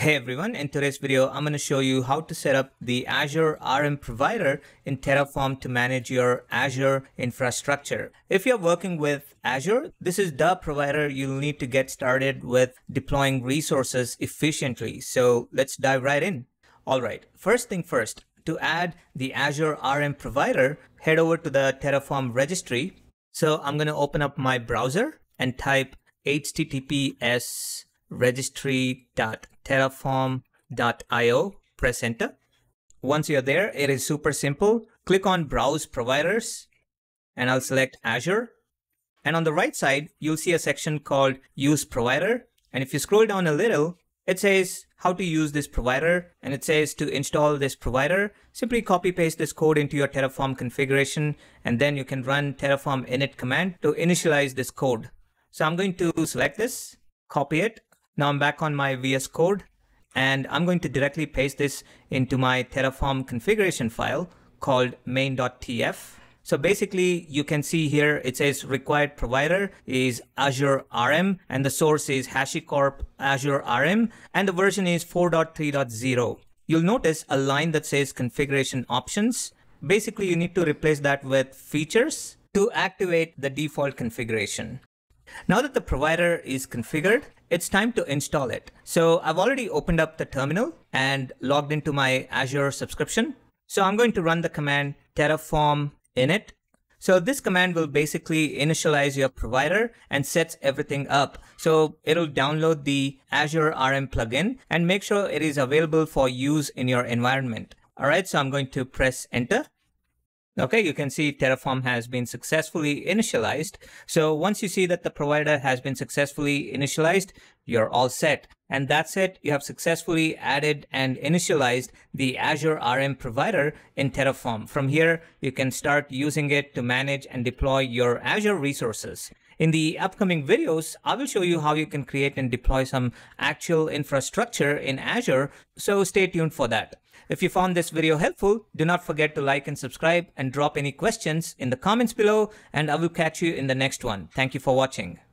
Hey everyone, in today's video, I'm going to show you how to set up the Azure RM provider in Terraform to manage your Azure infrastructure. If you're working with Azure, this is the provider you'll need to get started with deploying resources efficiently. So let's dive right in. All right, first thing first, to add the Azure RM provider, head over to the Terraform registry. So I'm going to open up my browser and type HTTPS registry.terraform.io, press enter. Once you're there, it is super simple. Click on browse providers and I'll select Azure. And on the right side, you'll see a section called use provider. And if you scroll down a little, it says how to use this provider. And it says to install this provider, simply copy paste this code into your Terraform configuration. And then you can run Terraform init command to initialize this code. So I'm going to select this, copy it. Now I'm back on my VS Code and I'm going to directly paste this into my Terraform configuration file called main.tf. So basically you can see here it says required provider is Azure RM and the source is HashiCorp Azure RM and the version is 4.3.0. You'll notice a line that says configuration options. Basically you need to replace that with features to activate the default configuration. Now that the provider is configured, it's time to install it. So I've already opened up the terminal and logged into my Azure subscription. So I'm going to run the command terraform init. So this command will basically initialize your provider and sets everything up. So it'll download the Azure RM plugin and make sure it is available for use in your environment. All right, so I'm going to press enter. Okay, you can see Terraform has been successfully initialized. So once you see that the provider has been successfully initialized, you're all set. And that's it. You have successfully added and initialized the Azure RM provider in Terraform. From here, you can start using it to manage and deploy your Azure resources. In the upcoming videos, I will show you how you can create and deploy some actual infrastructure in Azure. So stay tuned for that. If you found this video helpful, do not forget to like and subscribe and drop any questions in the comments below, and I will catch you in the next one. Thank you for watching.